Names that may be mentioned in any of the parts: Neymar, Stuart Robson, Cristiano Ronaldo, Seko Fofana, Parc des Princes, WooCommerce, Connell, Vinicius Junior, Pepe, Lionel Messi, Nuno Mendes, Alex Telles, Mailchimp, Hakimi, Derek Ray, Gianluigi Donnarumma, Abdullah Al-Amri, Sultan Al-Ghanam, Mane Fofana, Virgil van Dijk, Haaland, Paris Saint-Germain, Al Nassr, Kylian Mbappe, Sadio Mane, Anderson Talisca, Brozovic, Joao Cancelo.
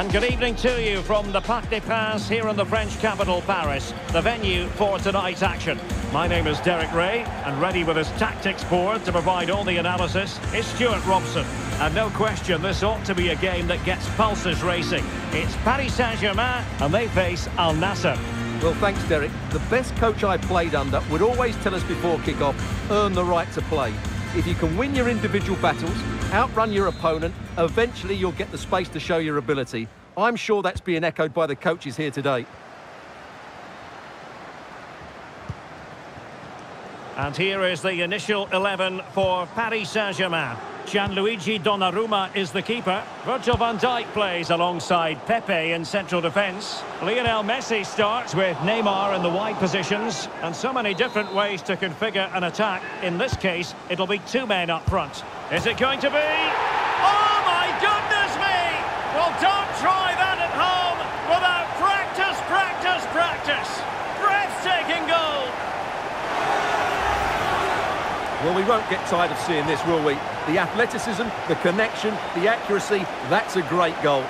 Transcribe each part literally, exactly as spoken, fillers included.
And good evening to you from the Parc des Princes here in the French capital, Paris, the venue for tonight's action. My name is Derek Ray, and ready with his tactics board to provide all the analysis is Stuart Robson. And no question, this ought to be a game that gets pulses racing. It's Paris Saint-Germain, and they face Al Nassr. Well, thanks, Derek. The best coach I played under would always tell us before kick-off, earn the right to play. If you can win your individual battles, outrun your opponent, eventually you'll get the space to show your ability. I'm sure that's being echoed by the coaches here today. And here is the initial eleven for Paris Saint-Germain. Gianluigi Donnarumma is the keeper. Virgil van Dijk plays alongside Pepe in central defence. Lionel Messi starts with Neymar in the wide positions. And so many different ways to configure an attack. In this case, it'll be two men up front. Is it going to be? Oh, my goodness me! Well, don't try that at home without practice, practice, practice. Breathtaking goal. Well, we won't get tired of seeing this, will we? The athleticism, the connection, the accuracy, that's a great goal.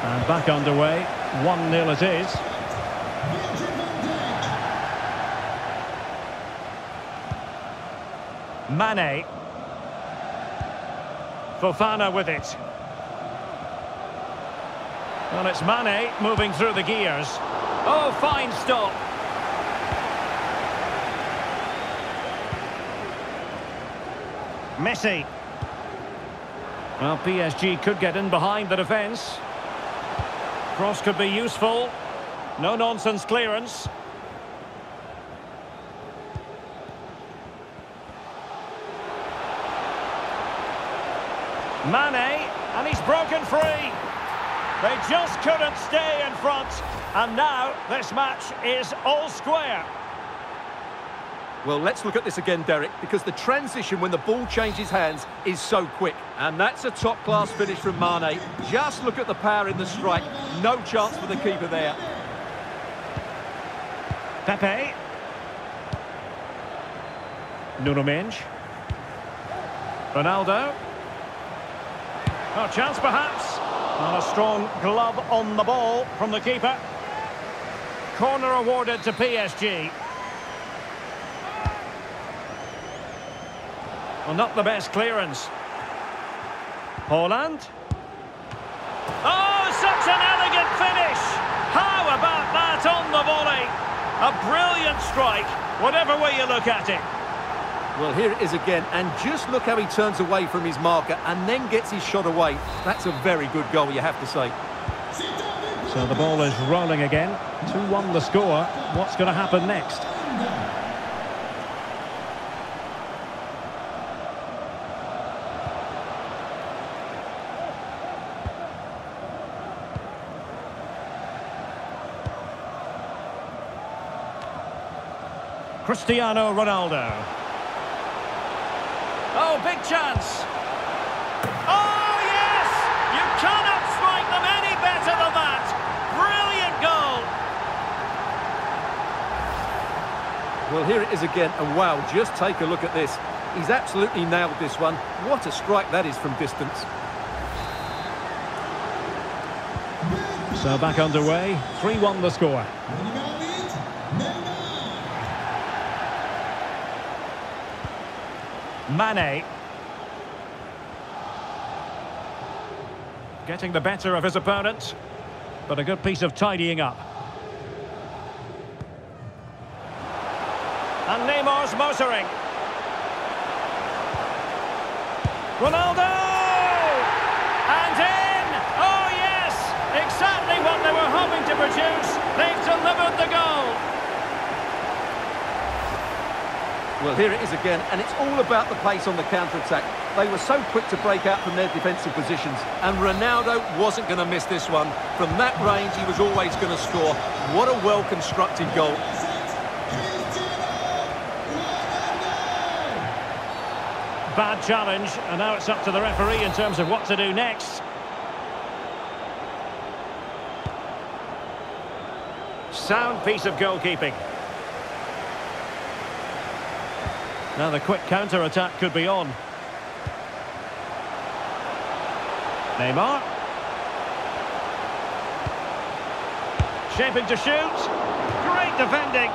And back underway, one nil it is. Mane. Fofana with it. Well, it's Mane moving through the gears. Oh, fine stop. Messi. Well, P S G could get in behind the defence. Cross could be useful. No-nonsense clearance. Mane, and he's broken free. They just couldn't stay in front, and now this match is all square. Well, let's look at this again, Derek, because the transition when the ball changes hands is so quick. And that's a top-class finish from Mane. Just look at the power in the strike. No chance for the keeper there. Pepe. Nuno Mendes. Ronaldo. Oh, chance perhaps. And a strong glove on the ball from the keeper. Corner awarded to P S G. Well, not the best clearance. Haaland. Oh, such an elegant finish! How about that on the volley? A brilliant strike, whatever way you look at it. Well, here it is again, and just look how he turns away from his marker and then gets his shot away. That's a very good goal, you have to say. So the ball is rolling again. two one the score. What's going to happen next? Cristiano Ronaldo. Oh, big chance. Oh, yes! You cannot strike them any better than that. Brilliant goal. Well, here it is again. And wow, just take a look at this. He's absolutely nailed this one. What a strike that is from distance. So back underway. three one the score. Mane getting the better of his opponent, but a good piece of tidying up. And Neymar's motoring. Ronaldo! And in! Oh yes! Exactly what they were hoping to produce. They've delivered the goal. Well, here it is again, and it's all about the pace on the counter-attack. They were so quick to break out from their defensive positions, and Ronaldo wasn't going to miss this one. From that range, he was always going to score. What a well-constructed goal. Bad challenge, and now it's up to the referee in terms of what to do next. Sound piece of goalkeeping. Now the quick counter-attack could be on. Neymar. Shaping to shoot. Great defending.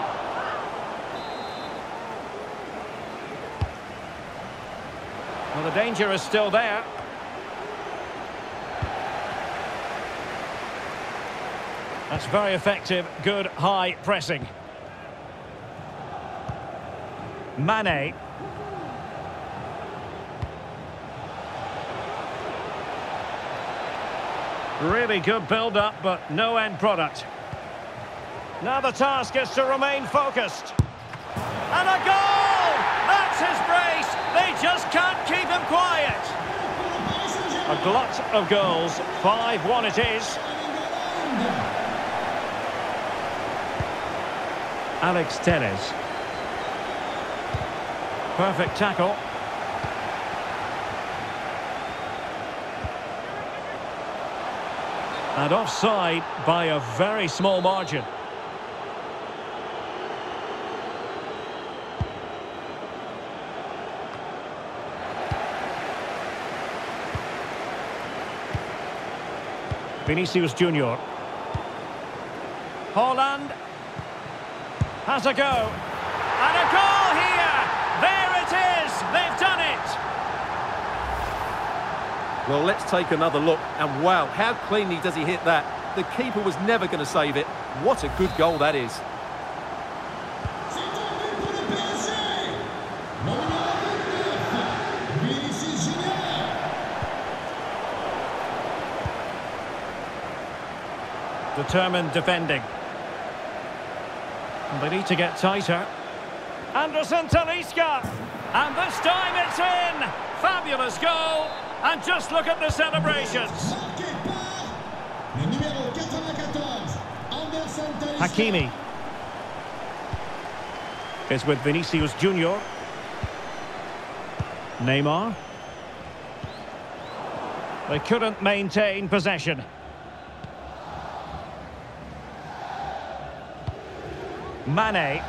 Well, the danger is still there. That's very effective, good high pressing. Mane. Really good build-up, but no end product. Now the task is to remain focused. And a goal! That's his brace! They just can't keep him quiet. A glut of goals. five one it is. Alex Telles. Perfect tackle. And offside by a very small margin. Vinicius Junior. Haaland has a go. And a goal here! There it is! They've done it! Well, let's take another look. And wow, how cleanly does he hit that? The keeper was never going to save it. What a good goal that is. Determined defending. And they need to get tighter. Anderson Talisca. And this time it's in. Fabulous goal. And just look at the celebrations. Hakimi. It's with Vinicius Junior. Neymar. They couldn't maintain possession. Mane.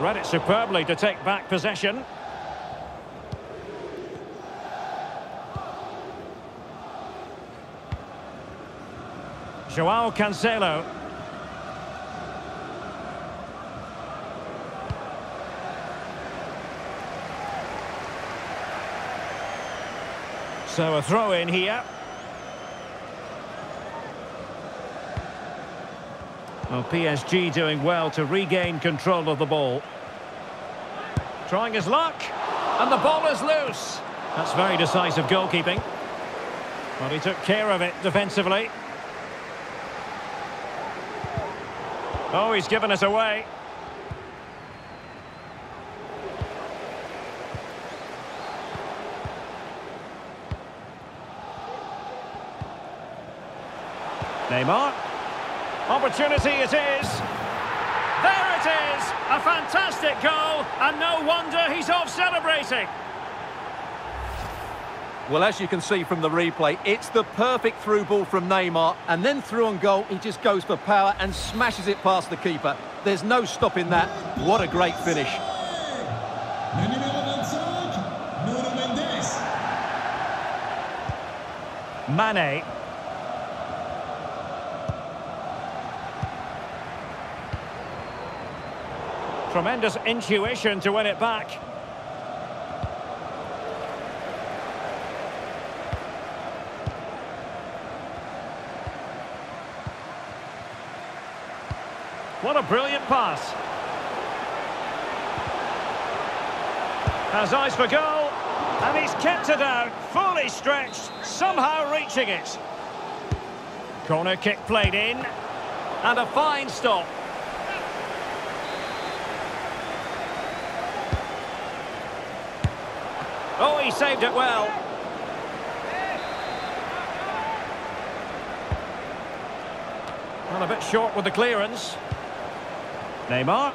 Read it superbly to take back possession. Joao Cancelo. So a throw in here. Well, P S G doing well to regain control of the ball. Trying his luck, and the ball is loose. That's very decisive goalkeeping. Well, he took care of it defensively. Oh, he's given it away. Neymar. Opportunity it is. There it is. A fantastic goal, and no wonder he's off celebrating. Well, as you can see from the replay, it's the perfect through ball from Neymar, and then through on goal, he just goes for power and smashes it past the keeper. There's no stopping that. What a great finish. Nuno Mendes. Mane. Tremendous intuition to win it back. What a brilliant pass. Has eyes for goal, and he's kept it out, fully stretched, somehow reaching it. Corner kick played in, and a fine stop. Oh, he saved it well. Well, a bit short with the clearance. Neymar.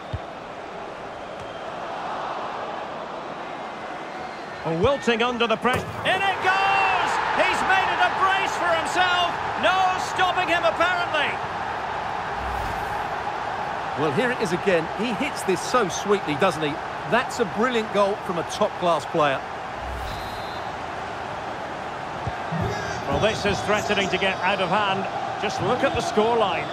Oh, wilting under the pressure. In it goes! He's made it a brace for himself. No stopping him, apparently. Well, here it is again. He hits this so sweetly, doesn't he? That's a brilliant goal from a top-class player. Well, this is threatening to get out of hand. Just look at the scoreline.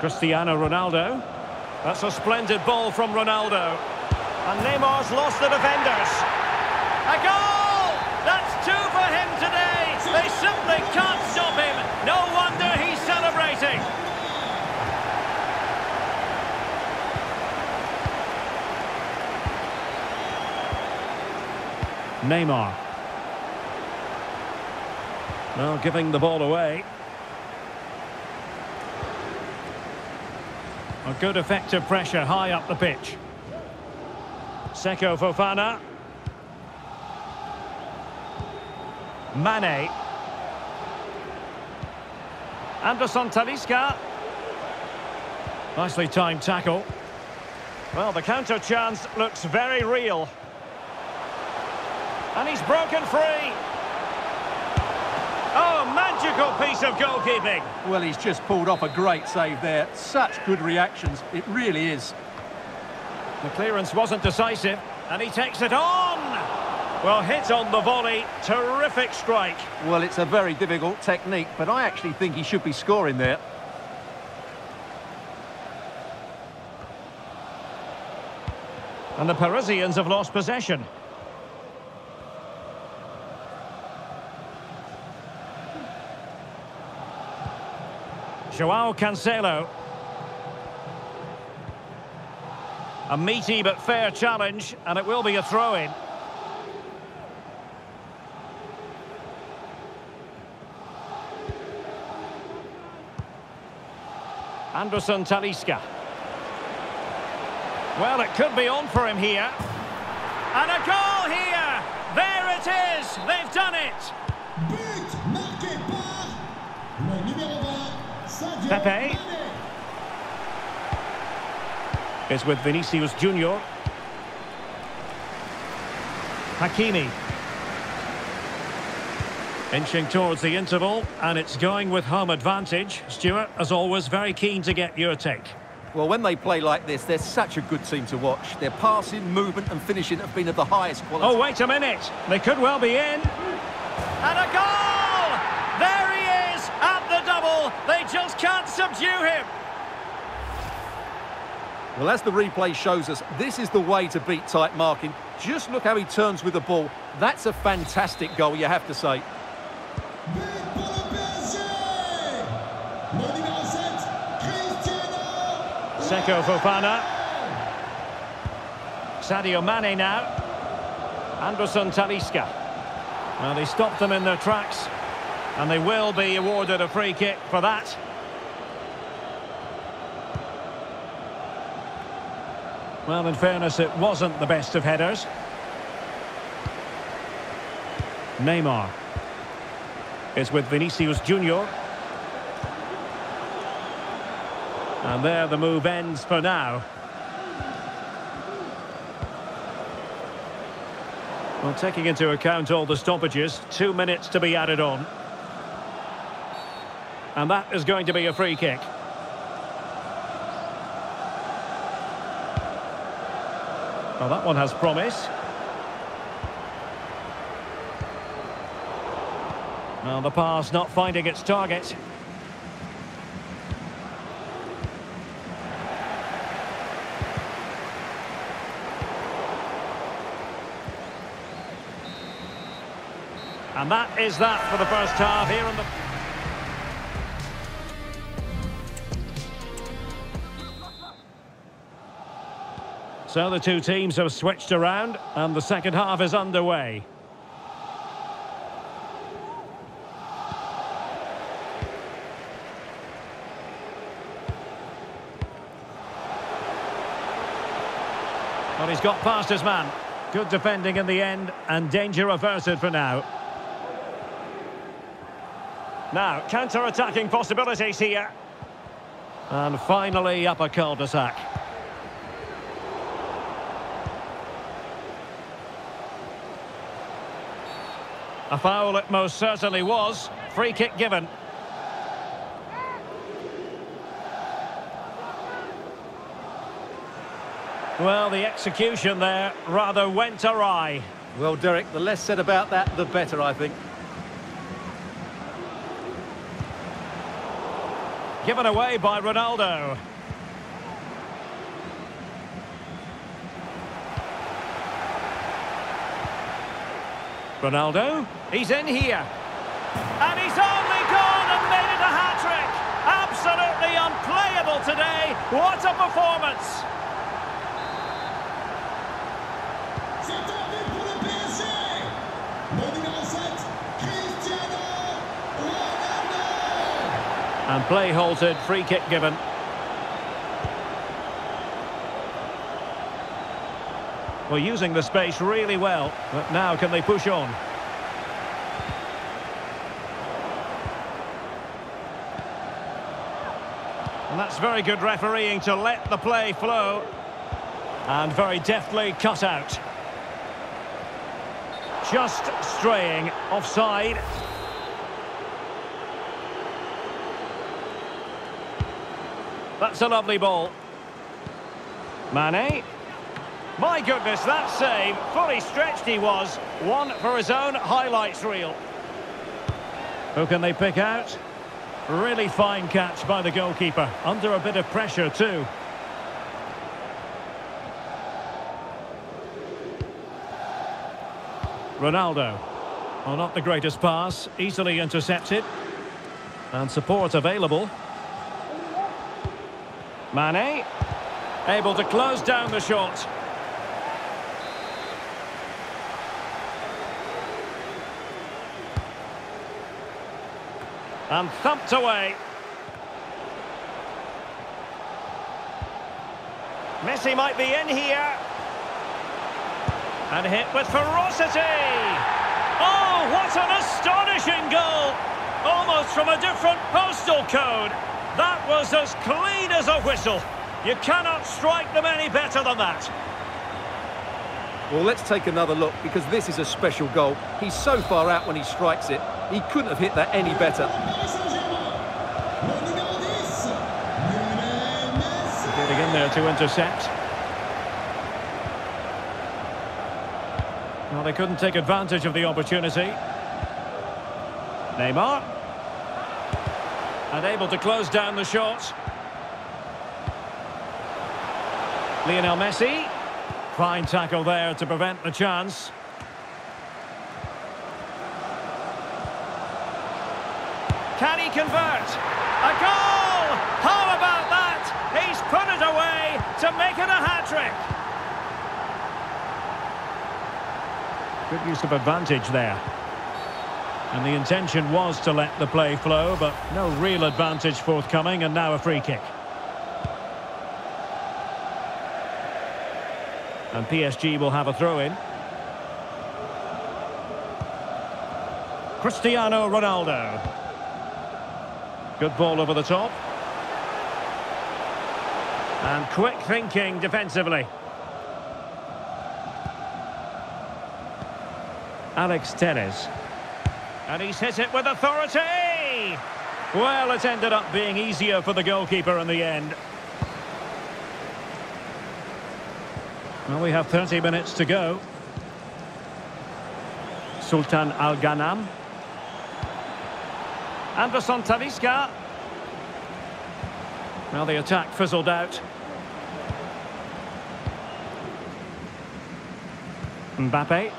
Cristiano Ronaldo. That's a splendid ball from Ronaldo. And Neymar's lost the defenders. A goal! That's two for him today. They simply can't stop him. No wonder he's celebrating. Neymar. Well, giving the ball away. A good effective pressure high up the pitch. Seko Fofana. Mane. Anderson Talisca. Nicely timed tackle. Well, the counter chance looks very real. And he's broken free. Oh, magical piece of goalkeeping. Well, he's just pulled off a great save there. Such good reactions, it really is. The clearance wasn't decisive, and he takes it on. Well, hit on the volley, terrific strike. Well, it's a very difficult technique, but I actually think he should be scoring there. And the Parisians have lost possession. Joao Cancelo. A meaty but fair challenge, and it will be a throw-in. Anderson Talisca. Well, it could be on for him here. And a goal here! There it is! They've done it! Pepe is with Vinicius Junior. Hakimi. Inching towards the interval, and it's going with home advantage. Stuart, as always, very keen to get your take. Well, when they play like this, they're such a good team to watch. Their passing, movement and finishing have been of the highest quality. Oh, wait a minute. They could well be in. And a goal! They just can't subdue him. Well, as the replay shows us, this is the way to beat tight marking. Just look how he turns with the ball. That's a fantastic goal, you have to say. Seko Fofana. Sadio Mane now. Anderson Talisca. Well, they stopped them in their tracks. And they will be awarded a free kick for that. Well, in fairness, it wasn't the best of headers. Neymar is with Vinicius Junior. And there the move ends for now. Well, taking into account all the stoppages, two minutes to be added on. And that is going to be a free kick. Well, that one has promise. Well, the pass not finding its target. And that is that for the first half here on the... So the two teams have switched around, and the second half is underway. Well, he's got past his man. Good defending in the end, and danger averted for now. Now, counter-attacking possibilities here. And finally, up a cul-de-sac. A foul it most certainly was. Free kick given. Well, the execution there rather went awry. Well, Derek, the less said about that, the better, I think. Given away by Ronaldo. Ronaldo, he's in here. And he's only gone and made it a hat-trick. Absolutely unplayable today. What a performance. And play halted, free kick given. Well, using the space really well, but now can they push on? And that's very good refereeing to let the play flow. And very deftly cut out. Just straying offside. That's a lovely ball. Mane. My goodness, that save. Fully stretched he was. One for his own highlights reel. Who can they pick out? Really fine catch by the goalkeeper. Under a bit of pressure too. Ronaldo. Well, not the greatest pass. Easily intercepted. And support available. Mane, able to close down the shot. And thumped away. Messi might be in here. And hit with ferocity. Oh, what an astonishing goal. Almost from a different postal code. That was as clean as a whistle. You cannot strike them any better than that. Well, let's take another look, because this is a special goal. He's so far out when he strikes it. He couldn't have hit that any better. Getting in there to intercept. Well, they couldn't take advantage of the opportunity. Neymar. And able to close down the shot. Lionel Messi. Fine tackle there to prevent the chance. Can he convert? A goal! How about that? He's put it away to make it a hat-trick. Good use of advantage there. And the intention was to let the play flow, but no real advantage forthcoming, and now a free kick. And P S G will have a throw-in. Cristiano Ronaldo. Good ball over the top. And quick thinking defensively. Alex Telles. And he's hit it with authority! Well, it's ended up being easier for the goalkeeper in the end. Well, we have thirty minutes to go. Sultan Al-Ghanam. Anderson Talisca. Well, the attack fizzled out. Mbappe.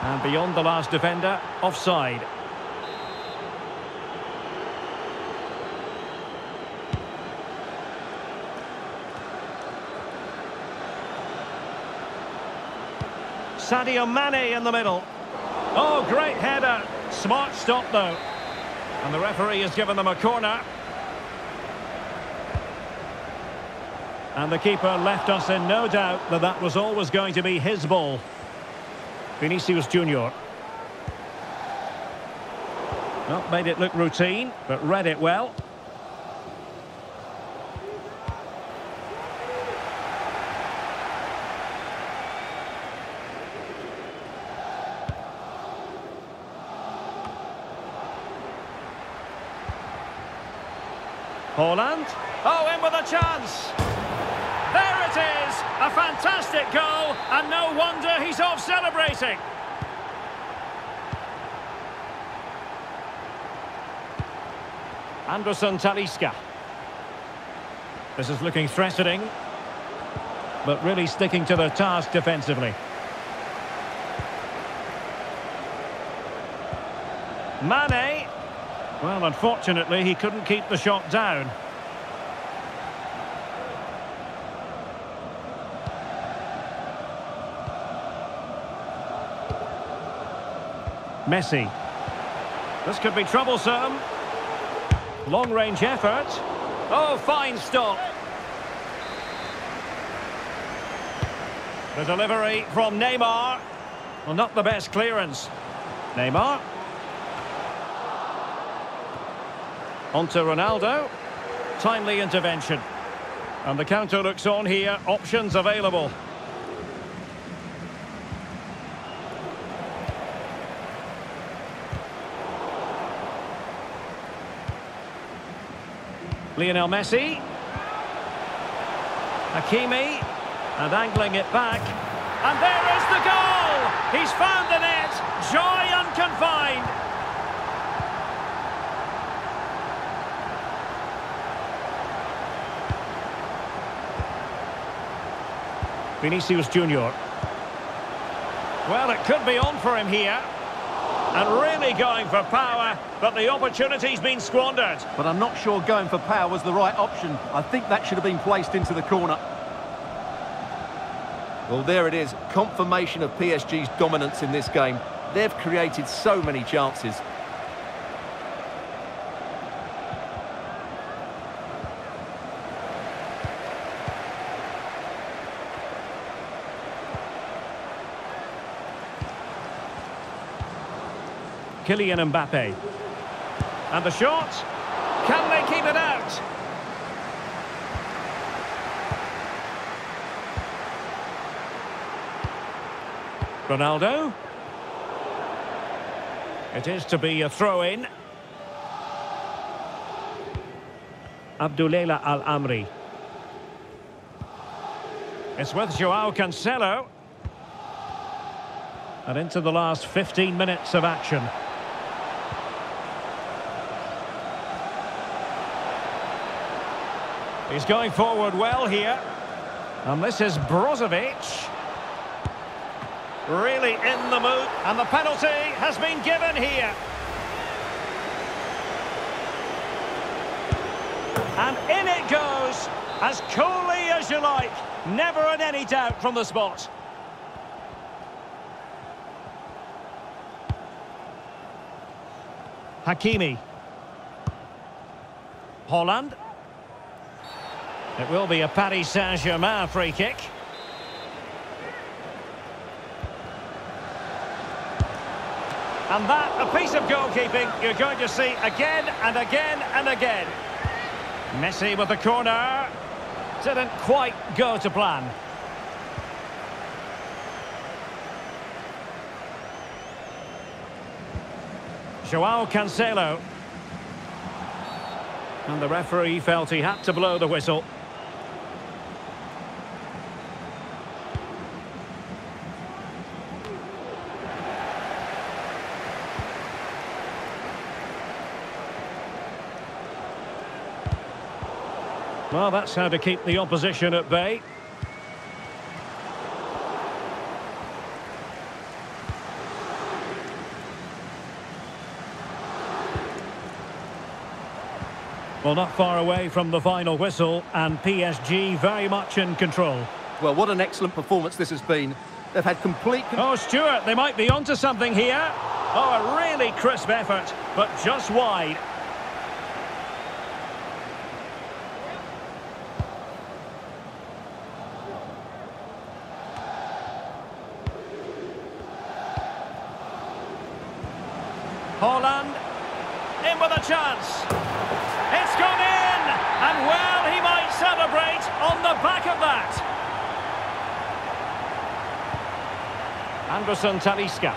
And beyond the last defender, offside. Sadio Mane in the middle. Oh, great header. Smart stop, though. And the referee has given them a corner. And the keeper left us in no doubt that that was always going to be his ball. Vinicius Junior. Not made it look routine, but read it well. Haaland. Oh, in with a chance. There it is. it is! A fantastic goal, and no wonder he's off celebrating. Anderson Talisca. This is looking threatening, but really sticking to the task defensively. Mane. Well, unfortunately, he couldn't keep the shot down. Messi. This could be troublesome. Long-range effort. Oh, fine stop. The delivery from Neymar. Well, not the best clearance. Neymar. Onto Ronaldo. Timely intervention. And the counter looks on here. Options available. Lionel Messi. Hakimi. And angling it back. And there is the goal! He's found the net. Joy unconfined. Vinicius Junior. Well, it could be on for him here. And really going for power, but the opportunity's been squandered. But I'm not sure going for power was the right option. I think that should have been placed into the corner. Well, there it is. Confirmation of P S G's dominance in this game. They've created so many chances. Kylian Mbappe. And the shot. Can they keep it out? Ronaldo. It is to be a throw-in. Abdullah Al-Amri. It's with Joao Cancelo. And into the last fifteen minutes of action. He's going forward well here. And this is Brozovic. Really in the mood. And the penalty has been given here. And in it goes, as coolly as you like. Never in any doubt from the spot. Hakimi. Haaland. It will be a Paris Saint-Germain free kick. And that, a piece of goalkeeping you're going to see again and again and again. Messi with the corner. Didn't quite go to plan. Joao Cancelo. And the referee felt he had to blow the whistle. Well, that's how to keep the opposition at bay. Well, not far away from the final whistle, and P S G very much in control. Well, what an excellent performance this has been. They've had complete... Oh, Stuart, they might be onto something here. Oh, a really crisp effort, but just wide. Haaland, in with a chance. It's gone in, and well, he might celebrate on the back of that. Anderson Talisca.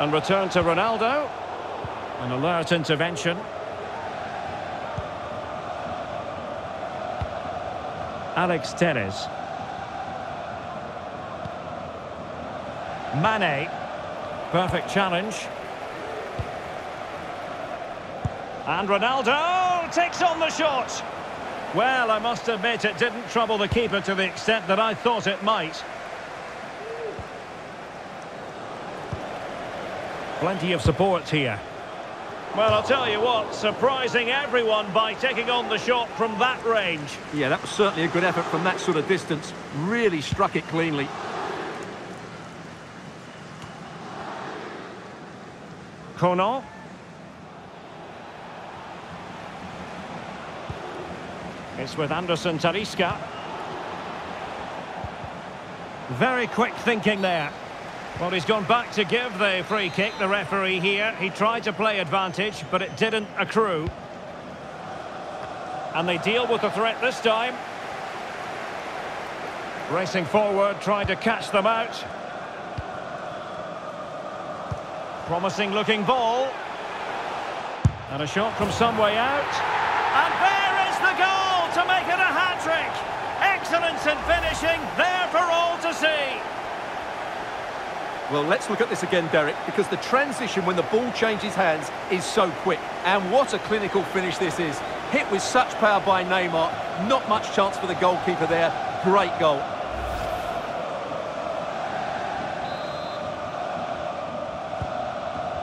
And return to Ronaldo. An alert intervention. Alex Telles. Mane. Perfect challenge. And Ronaldo takes on the shot. Well, I must admit it didn't trouble the keeper to the extent that I thought it might. Plenty of support here. Well, I'll tell you what, surprising everyone by taking on the shot from that range. Yeah, that was certainly a good effort from that sort of distance. Really struck it cleanly. Connell. It's with Anderson Talisca. Very quick thinking there. Well, he's gone back to give the free kick, the referee here. He tried to play advantage, but it didn't accrue. And they deal with the threat this time. Racing forward, trying to catch them out. Promising looking ball. And a shot from some way out. And there is the goal to make it a hat-trick. Excellence in finishing, there for all to see. Well, let's look at this again, Derek, because the transition when the ball changes hands is so quick. And what a clinical finish this is. Hit with such power by Neymar. Not much chance for the goalkeeper there. Great goal.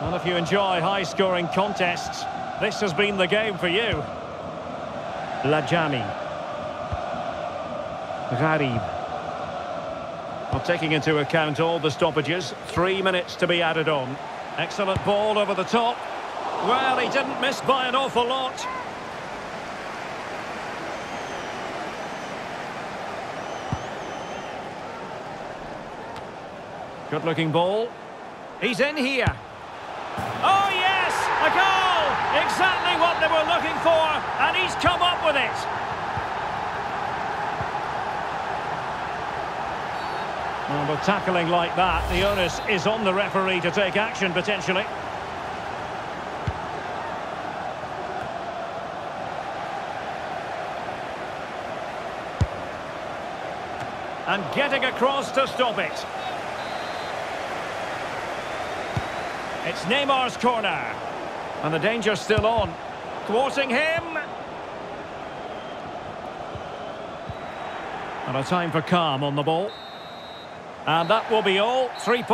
Well, if you enjoy high-scoring contests, this has been the game for you. Lajami. Gharib. Well, taking into account all the stoppages, three minutes to be added on. Excellent ball over the top. Well, he didn't miss by an awful lot. Good-looking ball. He's in here. Oh, yes! A goal! Exactly what they were looking for, and he's come up with it. Well, with tackling like that, the onus is on the referee to take action, potentially. And getting across to stop it. It's Neymar's corner. And the danger's still on. Thwarting him. And a time for calm on the ball. And that will be all. Three points.